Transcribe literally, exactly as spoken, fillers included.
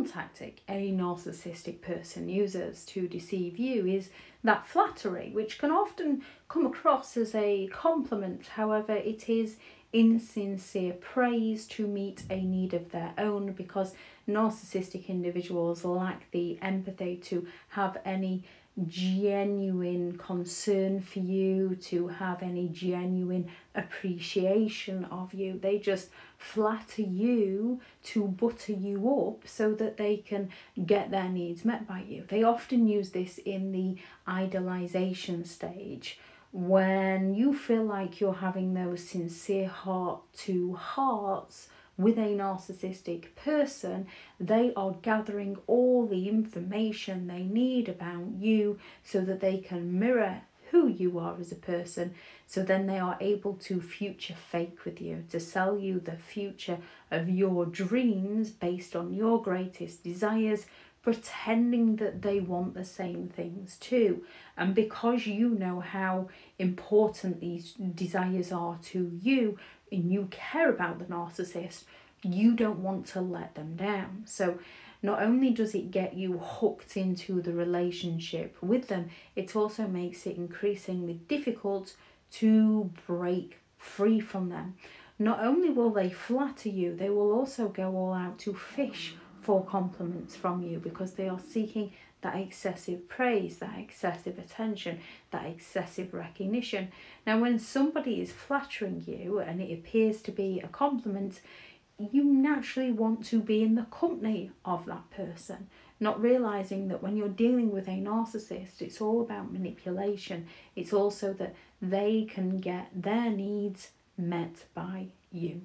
one tactic a narcissistic person uses to deceive you is that flattery, which can often come across as a compliment. However, it is insincere praise to meet a need of their own, because narcissistic individuals lack the empathy to have any genuine concern for you, to have any genuine appreciation of you. They just flatter you to butter you up so that they can get their needs met by you. They often use this in the idolization stage. When you feel like you're having those sincere heart to hearts with a narcissistic person, they are gathering all the information they need about you so that they can mirror who you are as a person. So then they are able to future fake with you, to sell you the future of your dreams based on your greatest desires, pretending that they want the same things too. And because you know how important these desires are to you, and you care about the narcissist, you don't want to let them down. So not only does it get you hooked into the relationship with them, it also makes it increasingly difficult to break free from them. Not only will they flatter you, they will also go all out to fish for compliments from you, because they are seeking that excessive praise, that excessive attention, that excessive recognition. Now, when somebody is flattering you and it appears to be a compliment, you naturally want to be in the company of that person, not realizing that when you're dealing with a narcissist, it's all about manipulation. It's also that they can get their needs met by you.